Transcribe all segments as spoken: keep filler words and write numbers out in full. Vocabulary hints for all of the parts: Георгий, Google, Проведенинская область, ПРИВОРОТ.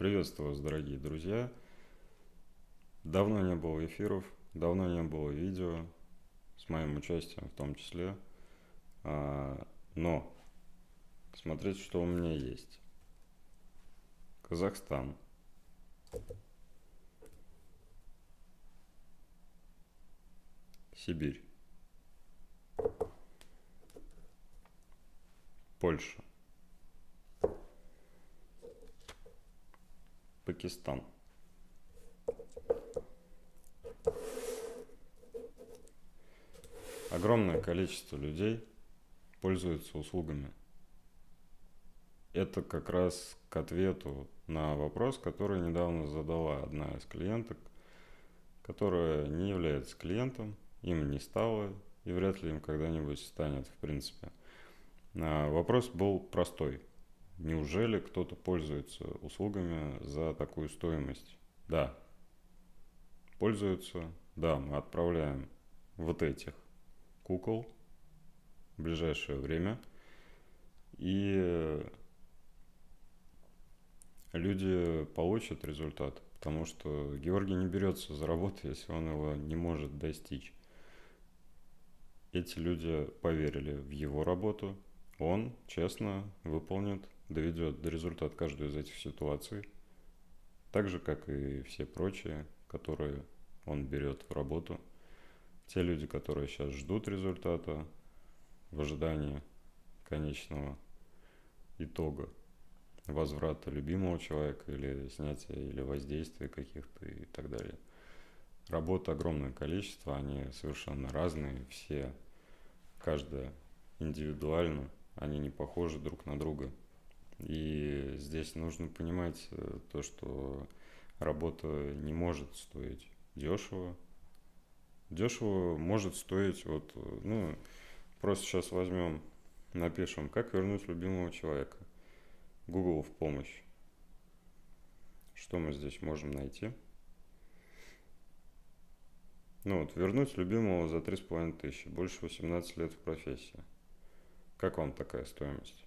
Приветствую вас, дорогие друзья. Давно не было эфиров, давно не было видео, с моим участием в том числе. Но смотрите, что у меня есть. Казахстан. Сибирь. Польша. Пакистан. Огромное количество людей пользуются услугами. Это как раз к ответу на вопрос, который недавно задала одна из клиенток, которая не является клиентом, им не стала и вряд ли им когда-нибудь станет, в принципе. Вопрос был простой. Неужели кто-то пользуется услугами за такую стоимость? Да. Пользуются. Да, мы отправляем вот этих кукол в ближайшее время. И люди получат результат, потому что Георгий не берется за работу, если он его не может достичь. Эти люди поверили в его работу. Он честно выполнит, доведет до результата каждую из этих ситуаций, так же, как и все прочие, которые он берет в работу. Те люди, которые сейчас ждут результата в ожидании конечного итога, возврата любимого человека или снятия или воздействия каких-то и так далее. Работ огромное количество, они совершенно разные, все, каждая индивидуально, они не похожи друг на друга. И здесь нужно понимать то, что работа не может стоить дешево. Дешево может стоить, вот, ну, просто сейчас возьмем, напишем, как вернуть любимого человека. Google в помощь. Что мы здесь можем найти? Ну вот, вернуть любимого за три с половиной тысячи, больше восемнадцати лет в профессии. Как вам такая стоимость?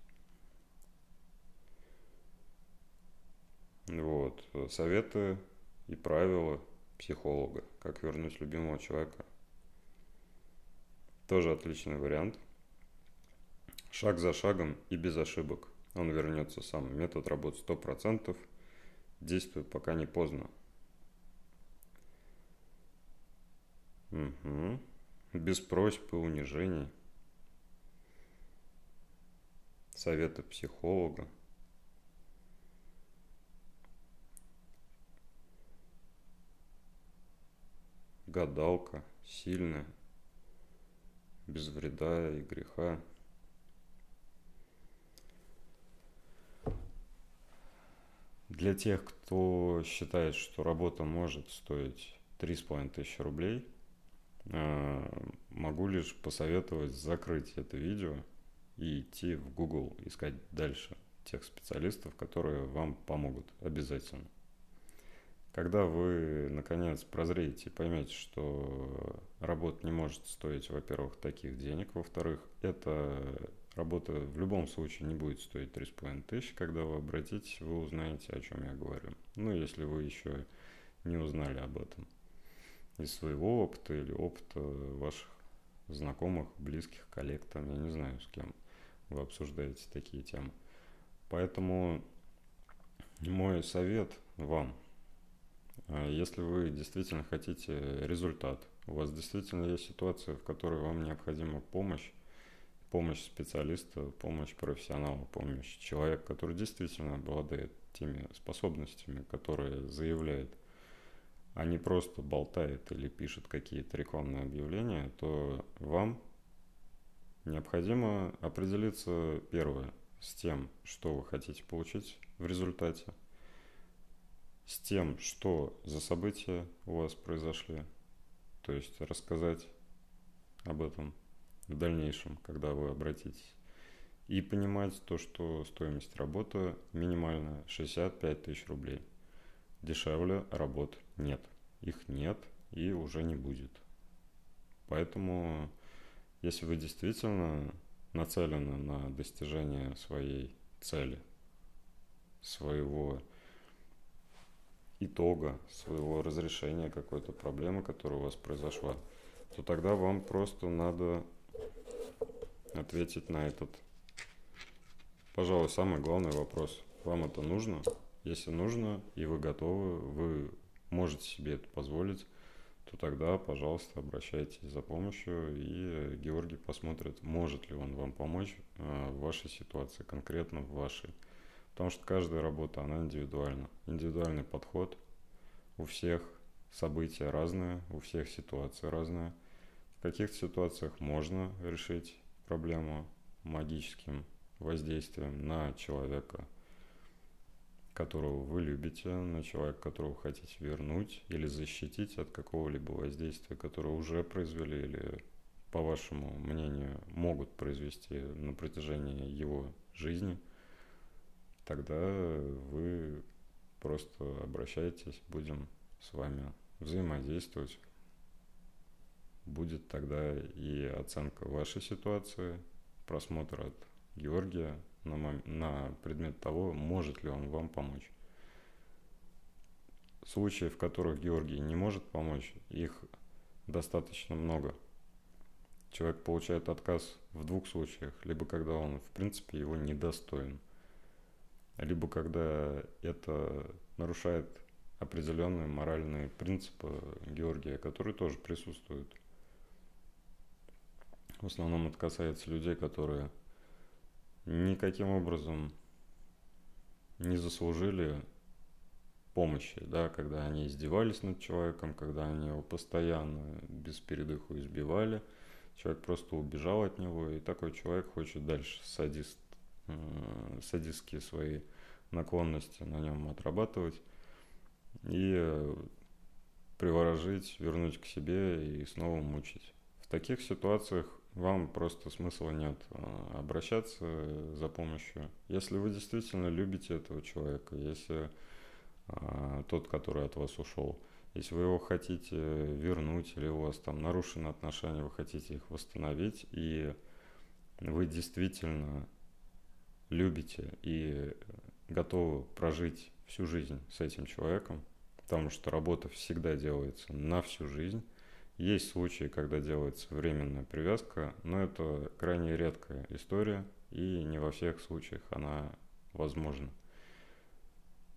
Вот, советы и правила психолога, как вернуть любимого человека. Тоже отличный вариант. Шаг за шагом и без ошибок. Он вернется сам. Метод работы сто процентов. Действует, пока не поздно. Угу. Без просьб и унижений. Советы психолога. Гадалка сильная. Без вреда и греха. Для тех, кто считает, что работа может стоить три с половиной тысячи рублей, могу лишь посоветовать закрыть это видео и идти в Google, искать дальше тех специалистов, которые вам помогут обязательно. Когда вы, наконец, прозреете и поймете, что работа не может стоить, во-первых, таких денег, во-вторых, это... Работа в любом случае не будет стоить три с половиной тысячи. Когда вы обратитесь, вы узнаете, о чем я говорю. Ну, если вы еще не узнали об этом из своего опыта или опыта ваших знакомых, близких, коллег, там, я не знаю, с кем вы обсуждаете такие темы. Поэтому мой совет вам, если вы действительно хотите результат, у вас действительно есть ситуация, в которой вам необходима помощь, помощь специалиста, помощь профессионала, помощь человека, который действительно обладает теми способностями, которые заявляет, а не просто болтает или пишет какие-то рекламные объявления, то вам необходимо определиться, первое, с тем, что вы хотите получить в результате, с тем, что за события у вас произошли, то есть рассказать об этом в дальнейшем, когда вы обратитесь, и понимать то, что стоимость работы минимальная шестьдесят пять тысяч рублей. Дешевле работ нет. Их нет и уже не будет. Поэтому, если вы действительно нацелены на достижение своей цели, своего итога своего разрешения какой-то проблемы, которая у вас произошла, то тогда вам просто надо ответить на этот, пожалуй, самый главный вопрос. Вам это нужно? Если нужно, и вы готовы, вы можете себе это позволить, то тогда, пожалуйста, обращайтесь за помощью, и Георгий посмотрит, может ли он вам помочь в вашей ситуации, конкретно в вашей. Потому что каждая работа, она индивидуальна. Индивидуальный подход, у всех события разные, у всех ситуации разные. В каких-то ситуациях можно решить проблему магическим воздействием на человека, которого вы любите, на человека, которого хотите вернуть или защитить от какого-либо воздействия, которое уже произвели или, по вашему мнению, могут произвести на протяжении его жизни, тогда вы просто обращайтесь, будем с вами взаимодействовать. Будет тогда и оценка вашей ситуации, просмотр от Георгия, На, на предмет того, может ли он вам помочь. Случаи, в которых Георгий не может помочь, их достаточно много. Человек получает отказ в двух случаях. Либо когда он, в принципе, его недостоин. Либо когда это нарушает определенные моральные принципы Георгия, которые тоже присутствуют. В основном это касается людей, которые никаким образом не заслужили помощи, да, когда они издевались над человеком, когда они его постоянно без передыху избивали, человек просто убежал от него, и такой человек хочет дальше садист, э, садистские свои наклонности на нем отрабатывать и приворожить, вернуть к себе и снова мучить. В таких ситуациях вам просто смысла нет обращаться за помощью. Если вы действительно любите этого человека, если а, тот, который от вас ушел, если вы его хотите вернуть или у вас там нарушены отношения, вы хотите их восстановить, и вы действительно любите и готовы прожить всю жизнь с этим человеком, потому что работа всегда делается на всю жизнь. Есть случаи, когда делается временная привязка, но это крайне редкая история, и не во всех случаях она возможна.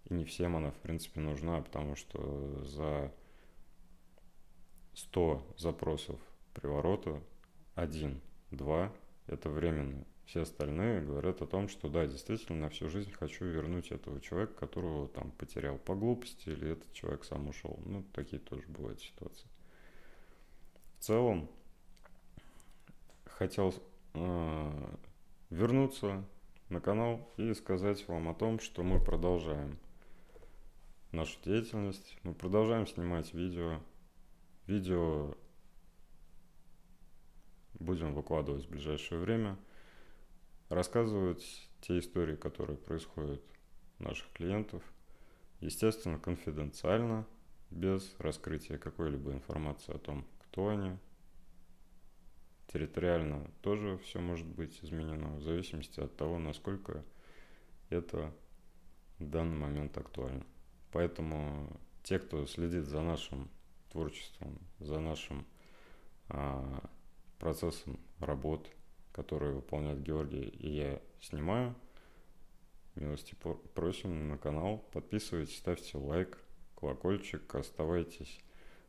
И не всем она, в принципе, нужна, потому что за сто запросов приворота один-два – это временно. Все остальные говорят о том, что да, действительно, на всю жизнь хочу вернуть этого человека, которого там потерял по глупости, или этот человек сам ушел. Ну, такие тоже бывают ситуации. В целом, хотел э, вернуться на канал и сказать вам о том, что мы продолжаем нашу деятельность, мы продолжаем снимать видео, видео будем выкладывать в ближайшее время, рассказывать те истории, которые происходят у наших клиентов, естественно, конфиденциально, без раскрытия какой-либо информации о том, кто они. Территориально тоже все может быть изменено в зависимости от того, насколько это в данный момент актуально. Поэтому те, кто следит за нашим творчеством, за нашим а, процессом работ, которые выполняет Георгий и я снимаю, милости просим на канал, подписывайтесь, ставьте лайк, колокольчик, оставайтесь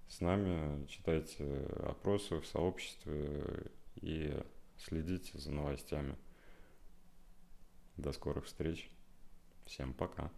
с нами, читайте опросы в сообществе и следите за новостями. До скорых встреч. Всем пока.